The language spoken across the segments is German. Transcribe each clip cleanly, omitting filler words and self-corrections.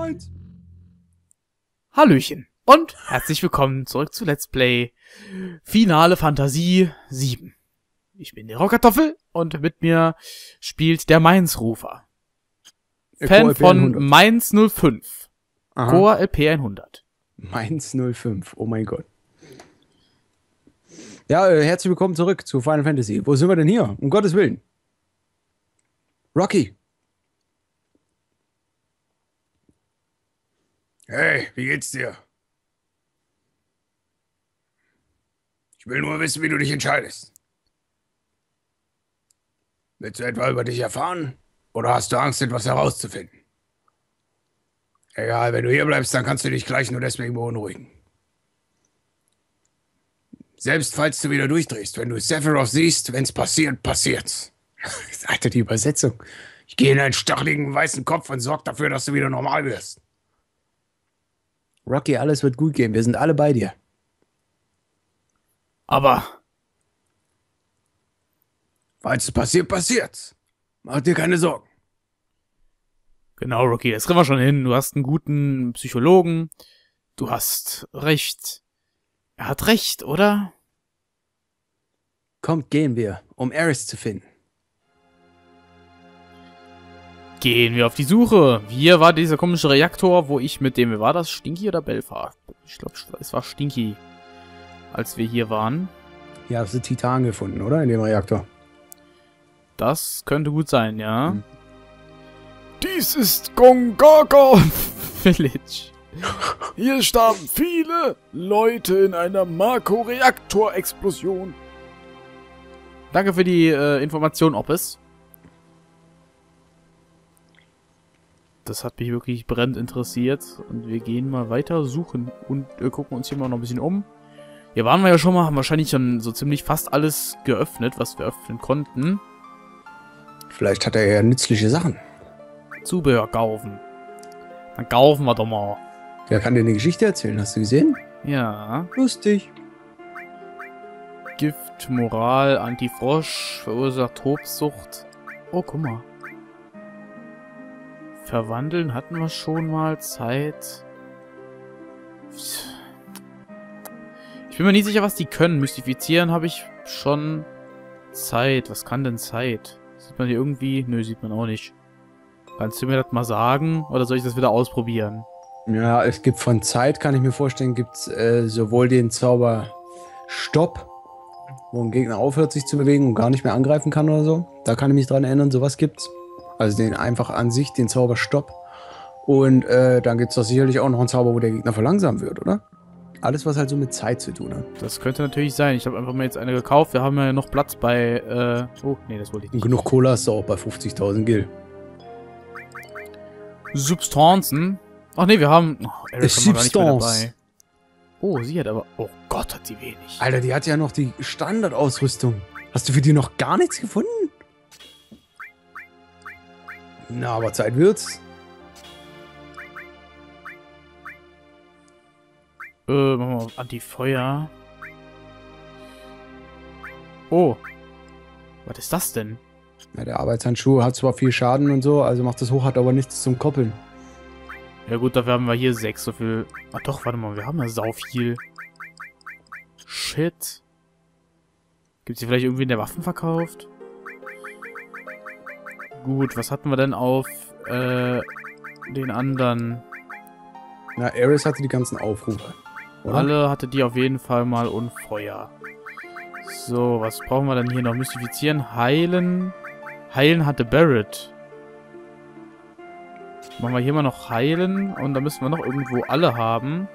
Mainz. Hallöchen und herzlich willkommen zurück zu Let's Play Final Fantasy VII. Ich bin der Rockkartoffel und mit mir spielt der Mainz-Rufer. Fan von Mainz 05. Aha. Core LP 100. Mainz 05, oh mein Gott. Ja, herzlich willkommen zurück zu Final Fantasy. Wo sind wir denn hier? Um Gottes Willen. Rocky. Hey, wie geht's dir? Ich will nur wissen, wie du dich entscheidest. Willst du etwa über dich erfahren? Oder hast du Angst, etwas herauszufinden? Egal, wenn du hier bleibst, dann kannst du dich gleich nur deswegen beunruhigen. Selbst falls du wieder durchdrehst, wenn du Sephiroth siehst, wenn's passiert, passiert's. Alter, die Übersetzung. Ich gehe in einen stacheligen weißen Kopf und sorge dafür, dass du wieder normal wirst. Rocky, alles wird gut gehen. Wir sind alle bei dir. Aber... falls es passiert, passiert's. Mach dir keine Sorgen. Genau, Rocky, das kriegen wir schon hin. Du hast einen guten Psychologen. Du hast recht. Er hat recht, oder? Kommt, gehen wir, um Aeris zu finden. Gehen wir auf die Suche. Hier war dieser komische Reaktor, wo ich mit dem... war das Stinky oder Belfast? Ich glaube, es war Stinky, als wir hier waren. Hier hast du Titan gefunden, oder? In dem Reaktor. Das könnte gut sein, ja. Hm. Dies ist Gongorgo Village. Hier starben viele Leute in einer Makroreaktorexplosion. Danke für die Information, Oppes. Das hat mich wirklich brennend interessiert. Und wir gehen mal weiter suchen und gucken uns hier mal noch ein bisschen um. Hier waren wir ja schon mal, haben wahrscheinlich schon so ziemlich fast alles geöffnet, was wir öffnen konnten. Vielleicht hat er ja nützliche Sachen. Zubehör kaufen. Dann kaufen wir doch mal. Der kann dir eine Geschichte erzählen, hast du gesehen? Ja. Lustig. Gift, Moral, Antifrosch, verursacht Tobsucht. Oh, guck mal. Verwandeln hatten wir schon mal. Zeit. Ich bin mir nicht sicher, was die können. Mystifizieren habe ich schon. Zeit. Was kann denn Zeit? Sieht man hier irgendwie? Nö, sieht man auch nicht. Kannst du mir das mal sagen? Oder soll ich das wieder ausprobieren? Ja, es gibt von Zeit, kann ich mir vorstellen, gibt es sowohl den Zauber Stopp, wo ein Gegner aufhört, sich zu bewegen und gar nicht mehr angreifen kann oder so. Da kann ich mich dran erinnern, sowas gibt's. Also den einfach an sich, den Zauber Stopp. Und dann gibt es doch sicherlich auch noch einen Zauber, wo der Gegner verlangsamt wird, oder? Alles, was halt so mit Zeit zu tun hat. Das könnte natürlich sein. Ich habe einfach mal jetzt eine gekauft. Wir haben ja noch Platz bei... oh, nee, das wollte ich nicht. Und genug Cola ist auch bei 50.000 Gil. Substanzen. Ach nee, wir haben... oh, Aeris haben wir gar nicht mehr dabei. Oh, sie hat aber... oh Gott, hat sie wenig. Alter, die hat ja noch die Standardausrüstung. Hast du für die noch gar nichts gefunden? Na, aber Zeit wird's. Machen wir Antifeuer. Oh. Was ist das denn? Ja, der Arbeitshandschuh hat zwar viel Schaden und so, also macht das hoch, hat aber nichts zum Koppeln. Ja gut, dafür haben wir hier 6 so viel. Ach doch, warte mal, wir haben ja sau viel. Shit. Gibt's hier vielleicht irgendwie in der Waffen verkauft? Gut, was hatten wir denn auf den anderen? Na, Aeris hatte die ganzen Aufrufe. Oder? Alle hatte die auf jeden Fall mal und Feuer. So, was brauchen wir denn hier noch? Mystifizieren, heilen. Heilen hatte Barrett. Machen wir hier mal noch heilen und dann müssen wir noch irgendwo alle haben.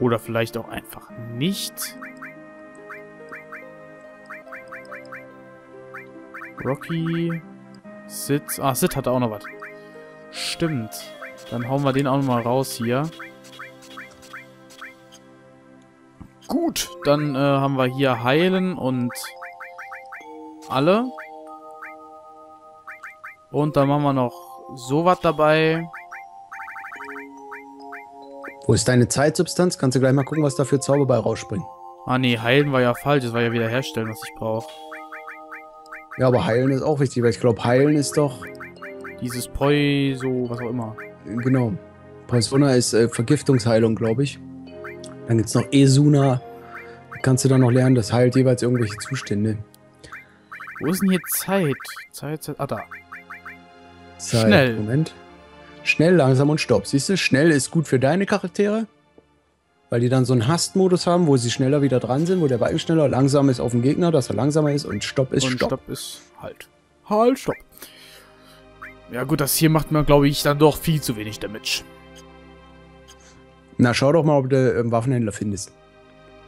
Oder vielleicht auch einfach nicht. Rocky, Sid. Ah, Sid hatte auch noch was. Stimmt. Dann hauen wir den auch noch mal raus hier. Gut, dann haben wir hier heilen und alle. Und dann machen wir noch sowas dabei. Wo ist deine Zeitsubstanz? Kannst du gleich mal gucken, was da für Zauber bei rausspringen. Ah nee, heilen war ja falsch. Das war ja wieder herstellen, was ich brauche. Ja, aber heilen ist auch wichtig, weil ich glaube, heilen ist doch... dieses Poi, so, was auch immer. Genau. Poisona ist Vergiftungsheilung, glaube ich. Dann gibt es noch Esuna. Kannst du dann noch lernen, das heilt jeweils irgendwelche Zustände. Wo ist denn hier Zeit? Zeit. Ah, da. Zeit. Schnell. Moment. Schnell, langsam und stopp. Siehst du, schnell ist gut für deine Charaktere, weil die dann so einen Hastmodus haben, wo sie schneller wieder dran sind, wo der Balken schneller, langsam ist auf dem Gegner, dass er langsamer ist und stopp ist und stopp. Stopp ist halt. Halt, stopp. Ja gut, das hier macht man, glaube ich, dann doch viel zu wenig Damage. Na, schau doch mal, ob du einen Waffenhändler findest.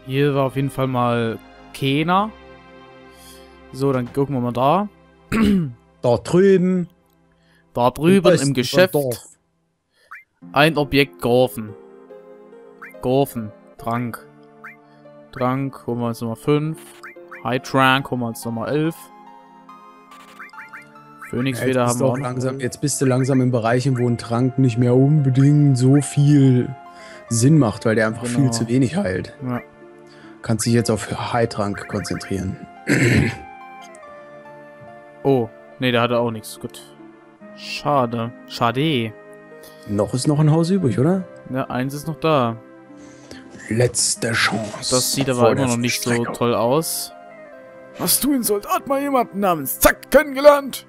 Hier war auf jeden Fall mal keiner. So, dann gucken wir mal da. Da drüben. Da drüben im Geschäft. Ein Objekt geworfen. Geworfen. Trank. Trank holen wir uns nochmal 5. High Trank holen wir uns nochmal 11. Phönixfeder haben wir auch langsam. Jetzt bist du langsam in Bereichen, wo ein Trank nicht mehr unbedingt so viel Sinn macht, weil der einfach viel zu wenig heilt. Ja. Kannst dich jetzt auf High-Trank konzentrieren. Oh, nee, da hat er auch nichts. Gut. Schade. Schade. Noch ist noch ein Haus übrig, oder? Ja, eins ist noch da. Letzte Chance. Das sieht aber immer noch nicht so toll aus. Was tun sollt, hat mal jemanden namens Zack kennengelernt.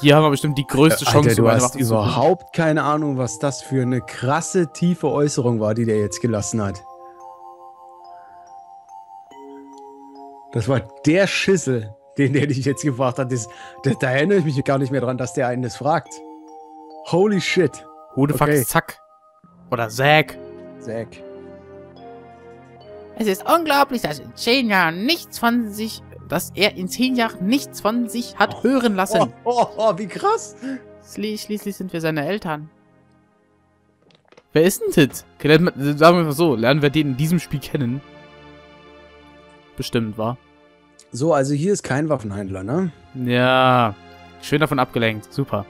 Hier haben wir bestimmt die größte Chance. Alter, du hast überhaupt keine Ahnung, was das für eine krasse, tiefe Äußerung war, die der jetzt gelassen hat. Das war der Schissel, den der dich jetzt gefragt hat. Da erinnere ich mich gar nicht mehr dran, dass der einen das fragt. Holy shit. Who the fuck is Zack? Oder Zack. Zack. Es ist unglaublich, dass er in 10 Jahren nichts von sich hat hören lassen. Oh, wie krass. Schließlich sind wir seine Eltern. Wer ist denn das? Sagen wir mal so, lernen wir den in diesem Spiel kennen. Bestimmt, wa? So, also hier ist kein Waffenhändler, ne? Ja, schön davon abgelenkt. Super.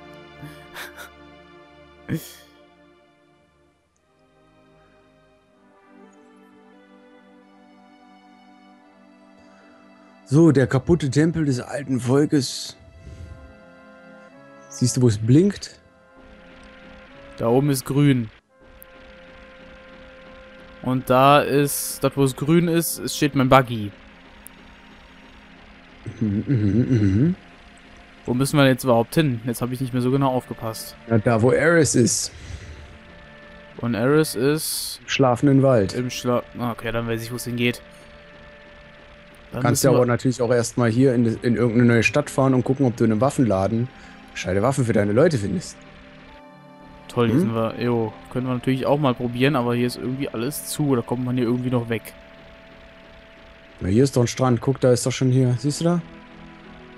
So, der kaputte Tempel des alten Volkes. Siehst du, wo es blinkt? Da oben ist grün. Und da ist, dort wo es grün ist, steht mein Buggy. Wo müssen wir jetzt überhaupt hin? Jetzt habe ich nicht mehr so genau aufgepasst. Ja, da wo Aeris ist. Und Aeris ist... Im schlafenden Wald. Okay, dann weiß ich, wo es hingeht. Dann kannst du aber natürlich auch erstmal hier in irgendeine neue Stadt fahren und gucken, ob du in einem Waffenladen gescheite Waffen für deine Leute findest. Toll, hier sind wir. Jo, können wir natürlich auch mal probieren, aber hier ist irgendwie alles zu. Oder kommt man hier irgendwie noch weg? Na, hier ist doch ein Strand. Guck, da ist doch schon hier. Siehst du da?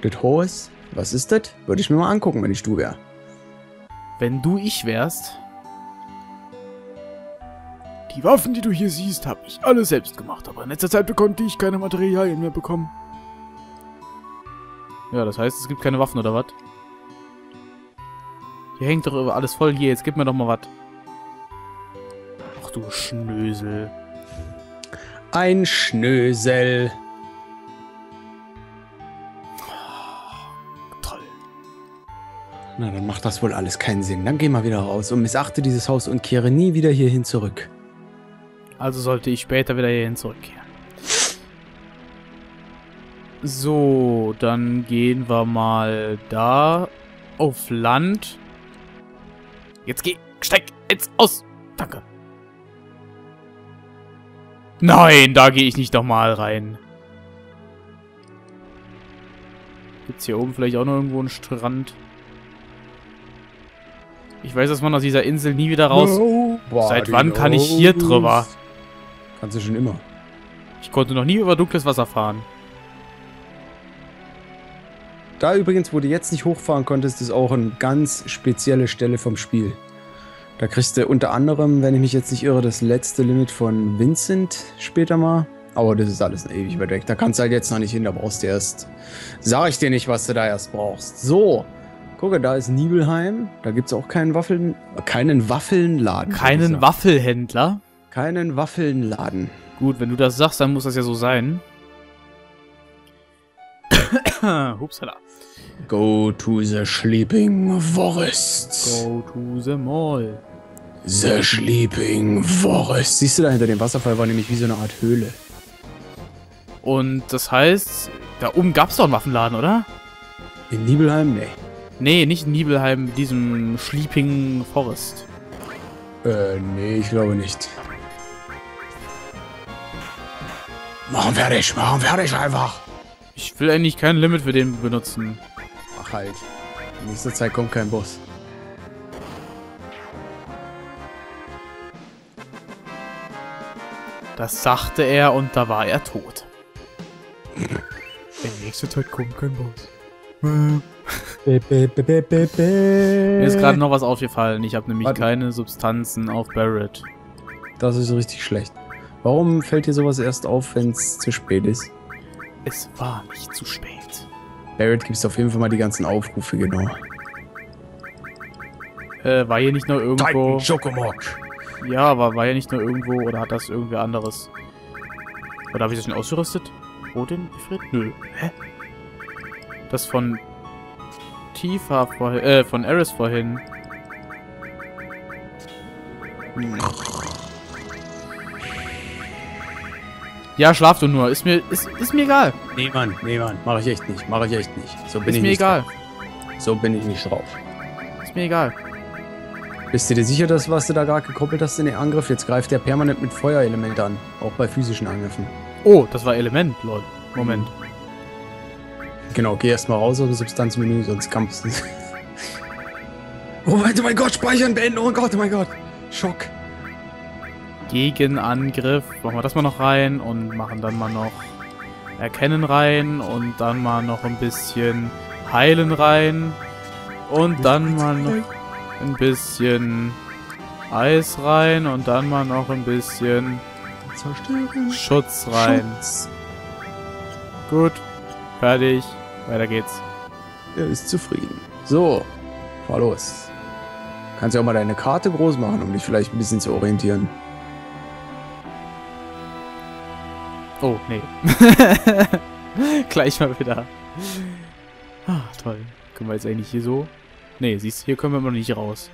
Das Haus. Was ist das? Würde ich mir mal angucken, wenn ich du wäre. Wenn du ich wärst? Die Waffen, die du hier siehst, habe ich alle selbst gemacht, aber in letzter Zeit konnte ich keine Materialien mehr bekommen. Ja, das heißt, es gibt keine Waffen, oder was? Hier hängt doch alles voll hier, jetzt gib mir doch mal was. Ach du Schnösel. Ein Schnösel. Oh, toll. Na, dann macht das wohl alles keinen Sinn. Dann geh mal wieder raus und missachte dieses Haus und kehre nie wieder hierhin zurück. Also sollte ich später wieder hierhin zurückkehren. So, dann gehen wir mal da auf Land. Jetzt geh, steig jetzt aus. Danke. Nein, da gehe ich nicht nochmal rein. Gibt's hier oben vielleicht auch noch irgendwo einen Strand? Ich weiß, dass man aus dieser Insel nie wieder raus... Seit wann kann ich hier drüber? Kannst du schon immer. Ich konnte noch nie über dunkles Wasser fahren. Da übrigens, wo du jetzt nicht hochfahren konntest, ist auch eine ganz spezielle Stelle vom Spiel. Da kriegst du unter anderem, wenn ich mich jetzt nicht irre, das letzte Limit von Vincent später mal. Aber das ist alles ewig weit weg. Da kannst du halt jetzt noch nicht hin, da brauchst du erst... Sag ich dir nicht, was du da erst brauchst. So, gucke, da ist Nibelheim. Da gibt es auch keinen Waffelnladen. Keinen Waffelhändler? Keinen Waffelnladen. Gut, wenn du das sagst, dann muss das ja so sein. Hupsala. Go to the sleeping forest. Go to the mall. The sleeping forest. Siehst du da hinter dem Wasserfall war nämlich wie so eine Art Höhle. Und das heißt, da oben gab es doch einen Waffenladen, oder? In Nibelheim? Nee. Nee, nicht in Nibelheim, in diesem sleeping forest. Nee, ich glaube nicht. Machen fertig einfach. Ich will eigentlich kein Limit für den benutzen. Ach halt. In nächster Zeit kommt kein Boss. Das sagte er und da war er tot. In nächster Zeit kommt kein Boss. Mir ist gerade noch was aufgefallen. Ich habe nämlich keine Substanzen auf Barrett. Das ist richtig schlecht. Warum fällt dir sowas erst auf, wenn es zu spät ist? Es war nicht zu spät. Barrett gibst auf jeden Fall mal die ganzen Aufrufe genau. War hier nicht nur irgendwo... Ja, aber war hier nicht nur irgendwo oder hat das irgendwer anderes? Oder habe ich das schon ausgerüstet? Odin? Ifrit? Nö. Hä? Das von... Tifa vorhin... von Aeris vorhin. Hm. Ja, schlaf du nur. Ist mir egal. Nee, Mann. Nee, Mann. Mach ich echt nicht. Mach ich echt nicht. So bin ich nicht drauf. So bin ich nicht drauf. Ist mir egal. Bist du dir sicher, dass was du da gerade gekoppelt hast in den Angriff? Jetzt greift der permanent mit Feuerelement an. Auch bei physischen Angriffen. Oh, das war Element, lol. Moment. Genau, geh erstmal raus aus dem Substanzmenü, sonst kampfst du. Oh, mein Gott, speichern, beenden. Oh mein Gott. Schock. Gegenangriff. Machen wir das mal noch rein und machen dann mal noch Erkennen rein und dann mal noch ein bisschen Heilen rein und dann mal noch ein bisschen Eis rein und dann mal noch ein bisschen Schutz rein. Gut, fertig. Weiter geht's. Er ist zufrieden. So, fahr los. Kannst ja auch mal deine Karte groß machen, um dich vielleicht ein bisschen zu orientieren. Oh, nee. Gleich mal wieder. Ah, toll. Können wir jetzt eigentlich hier so? Nee, siehst du, hier können wir noch nicht raus.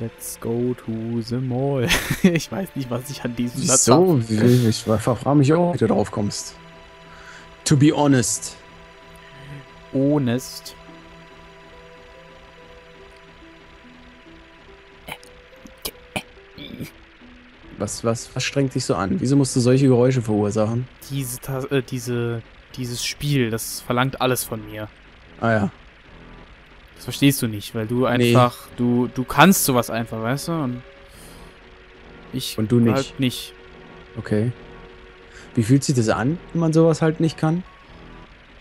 Let's go to the mall. Ich weiß nicht, was ich an diesem Satz so will. Ich frage mich auch, wie du drauf kommst. To be honest. Honest. Was strengt dich so an? Wieso musst du solche Geräusche verursachen? Dieses Spiel, das verlangt alles von mir. Ah ja. Das verstehst du nicht, weil du einfach... Nee. Du kannst sowas einfach, weißt du? Und ich... Und du nicht? Halt nicht. Okay. Wie fühlt sich das an, wenn man sowas halt nicht kann?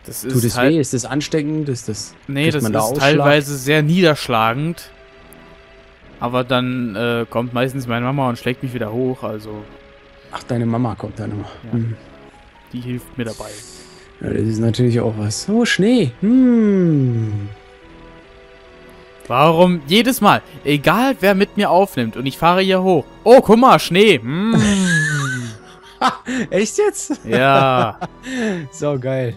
Das ist... Tut es weh? Ist das ansteckend? Ist das... Nee, das ist teilweise sehr niederschlagend. Aber dann kommt meistens meine Mama und schlägt mich wieder hoch, also... Ach, deine Mama kommt dann immer. Ja. Mhm. Die hilft mir dabei. Ja, das ist natürlich auch was. Oh, Schnee. Hm. Warum jedes Mal? Egal, wer mit mir aufnimmt und ich fahre hier hoch. Oh, guck mal, Schnee. Hm. Echt jetzt? Ja. So geil.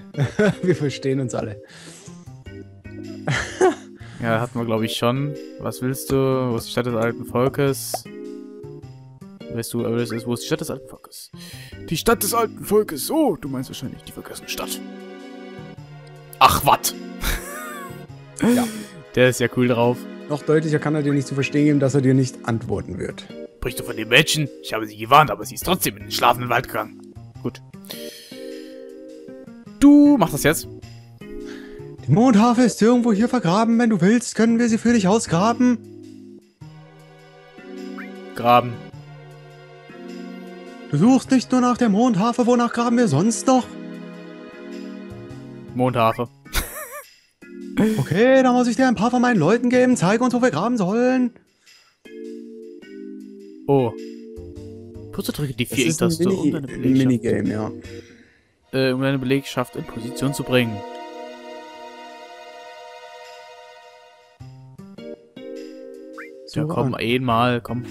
Wir verstehen uns alle. Ja, hatten wir, glaube ich, schon. Was willst du? Wo ist die Stadt des alten Volkes? Weißt du, wo ist die Stadt des alten Volkes? Die Stadt des alten Volkes. Oh, du meinst wahrscheinlich die vergessene Stadt. Ach, wat? Ja. Der ist ja cool drauf. Noch deutlicher kann er dir nicht zu verstehen geben, dass er dir nicht antworten wird. Brichst du von dem Mädchen? Ich habe sie gewarnt, aber sie ist trotzdem in den schlafenden Wald gegangen. Gut. Du machst das jetzt. Die Mondharfe ist irgendwo hier vergraben. Wenn du willst, können wir sie für dich ausgraben. Graben. Du suchst nicht nur nach der Mondharfe. Wonach graben wir sonst noch? Mondharfe. Okay, dann muss ich dir ein paar von meinen Leuten geben. Zeig uns, wo wir graben sollen. Oh. Putze drücke die 4-Taste, um deine Belegschaft... Minigame, ja. Um deine Belegschaft in Position zu bringen. So, ja, komm, einmal, komm.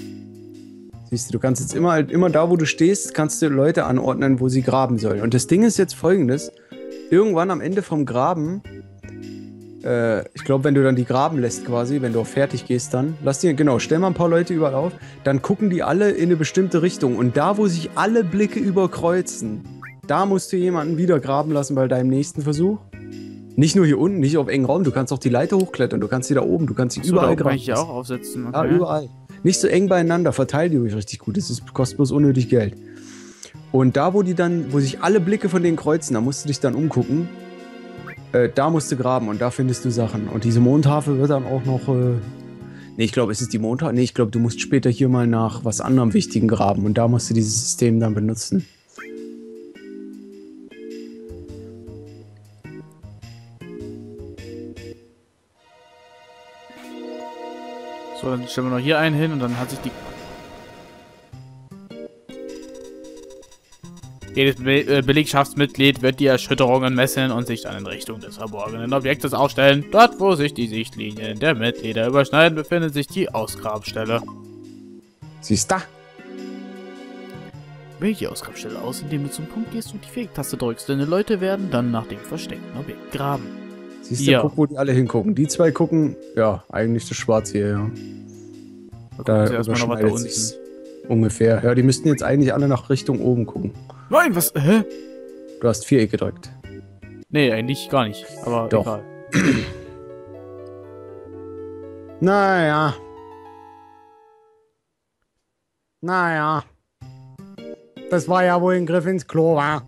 Siehst du, du kannst jetzt immer da, wo du stehst, kannst du Leute anordnen, wo sie graben sollen. Und das Ding ist jetzt folgendes. Irgendwann am Ende vom Graben, ich glaube, wenn du dann die graben lässt quasi, wenn du auch fertig gehst dann, stell mal ein paar Leute überall auf, dann gucken die alle in eine bestimmte Richtung. Und da, wo sich alle Blicke überkreuzen, da musst du jemanden wieder graben lassen bei deinem nächsten Versuch. Nicht nur hier unten, nicht auf engen Raum, du kannst auch die Leiter hochklettern, du kannst sie da oben, du kannst sie überall graben. Kann ich auch aufsetzen. Okay. Ja, überall. Nicht so eng beieinander, verteile die ruhig richtig gut, das kostet bloß unnötig Geld. Und da, wo sich alle Blicke von denen kreuzen, da musst du dich dann umgucken, da musst du graben und da findest du Sachen. Und diese Mondharfe wird dann auch noch, ich glaube, es ist die Mondharfe, ich glaube, du musst später hier mal nach was anderem Wichtigen graben und da musst du dieses System dann benutzen. So, dann stellen wir noch hier einen hin und dann hat sich die... Jedes Belegschaftsmitglied wird die Erschütterungen messen und sich dann in Richtung des verborgenen Objektes aufstellen. Dort, wo sich die Sichtlinien der Mitglieder überschneiden, befindet sich die Ausgrabstelle. Siehst du? Wähl die Ausgrabstelle aus, indem du zum Punkt gehst und die Fake-Taste drückst, denn die Leute werden dann nach dem versteckten Objekt graben. Siehst du, guck, wo die alle hingucken. Die zwei gucken, ja, eigentlich das Schwarz hier, ja. Da überschneidet sich's ungefähr. Ja, die müssten jetzt eigentlich alle nach Richtung oben gucken. Nein, was? Hä? Du hast Viereck gedrückt. Nee, eigentlich gar nicht, aber doch. Egal. Naja. Naja. Das war ja wohl ein Griff ins Klo, war.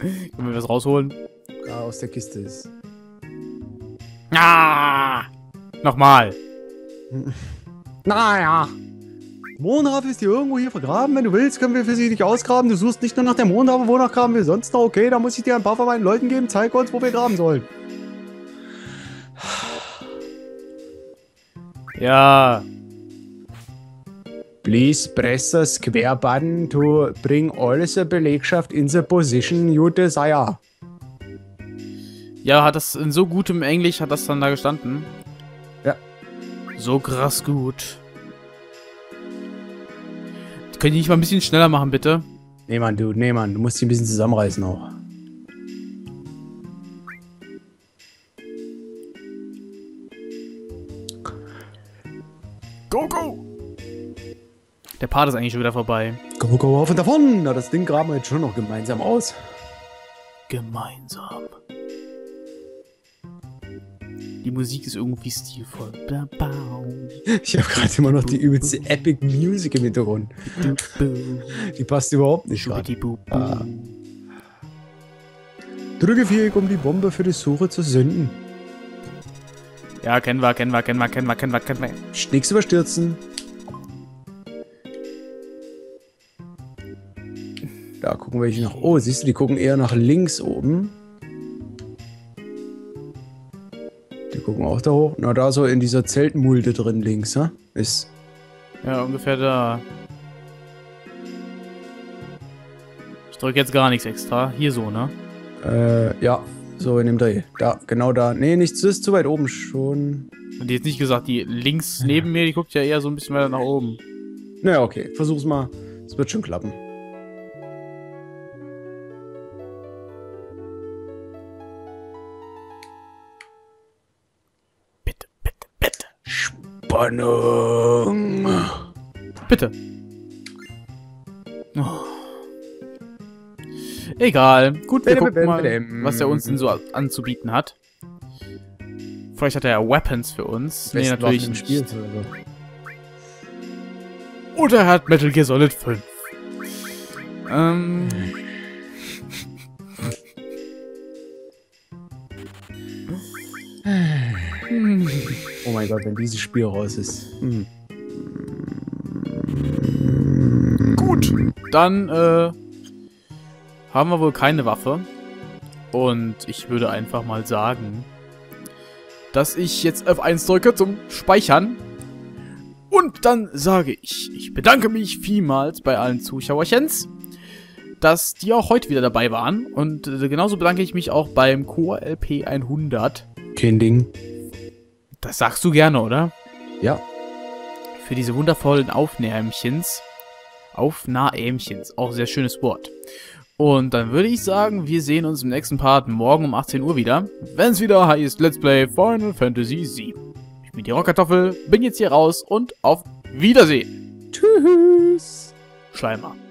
Können wir das rausholen? Ja, aus der Kiste ist. Ah! Nochmal. Naja. Mondharfe ist hier irgendwo hier vergraben. Wenn du willst, können wir für sie nicht ausgraben. Du suchst nicht nur nach der Mondharfe, wonach graben wir sonst noch. Okay, da muss ich dir ein paar von meinen Leuten geben. Zeig uns, wo wir graben sollen. Ja. Please press the square button to bring all the Belegschaft in the position you desire. Ja, hat das in so gutem Englisch, hat das dann da gestanden? Ja. So krass gut. Könnt ihr nicht mal ein bisschen schneller machen, bitte? Nee, Mann, Dude, nee, Mann. Du musst dich ein bisschen zusammenreißen auch. Go, go! Der Part ist eigentlich schon wieder vorbei. Go, go, auf und davon! Na, das Ding graben wir jetzt schon noch gemeinsam aus. Gemeinsam. Die Musik ist irgendwie stilvoll. Ich habe gerade immer noch die übelste Epic Music im Hintergrund. Die passt überhaupt nicht rein. Drücke Viereck, um die Bombe für die Suche zu senden. Ja, kennen wir. Nichts überstürzen. Da gucken welche nach... Oh, siehst du, die gucken eher nach links oben. Gucken auch da hoch. Na, da so in dieser Zeltmulde drin links, ne? Ist. Ja, ungefähr da. Ich drücke jetzt gar nichts extra. Hier so, ne? Ja. So in dem Dreh. Da, genau da. Nee, nichts, das ist zu weit oben schon. Und die jetzt nicht gesagt, die links neben mir, die guckt ja eher so ein bisschen weiter nach oben. Naja, okay. Versuch's mal. Es wird schon klappen. Spannung. Bitte. Oh. Egal. Gut, wir gucken mal, was er uns denn so anzubieten hat. Vielleicht hat er ja Weapons für uns. Nee, natürlich im Spiel. Oder er hat Metal Gear Solid 5. Oh mein Gott, wenn dieses Spiel raus ist. Hm. Gut, dann haben wir wohl keine Waffe. Und ich würde einfach mal sagen, dass ich jetzt F1 drücke zum Speichern. Und dann sage ich, ich bedanke mich vielmals bei allen Zuschauerchens, dass die auch heute wieder dabei waren. Und genauso bedanke ich mich auch beim Core LP 100. Kein Ding. Das sagst du gerne, oder? Ja. für diese wundervollen Aufnahähmchens, auch sehr schönes Wort. Und dann würde ich sagen, wir sehen uns im nächsten Part morgen um 18 Uhr wieder, wenn es wieder heißt Let's Play Final Fantasy VII. Ich bin die Rockkartoffel, bin jetzt hier raus und auf Wiedersehen. Tschüss, Schleimer.